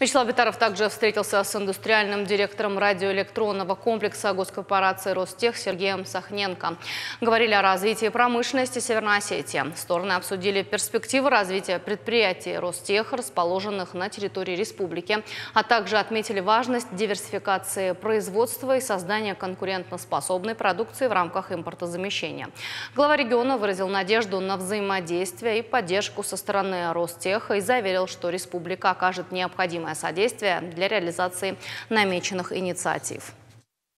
Вячеслав Битаров также встретился с индустриальным директором радиоэлектронного комплекса госкорпорации «Ростех» Сергеем Сахненко. Говорили о развитии промышленности Северной Осетии. Стороны обсудили перспективы развития предприятий «Ростех», расположенных на территории республики, а также отметили важность диверсификации производства и создания конкурентоспособной продукции в рамках импортозамещения. Глава региона выразил надежду на взаимодействие и поддержку со стороны «Ростеха» и заверил, что республика окажет необходимое содействие для реализации намеченных инициатив.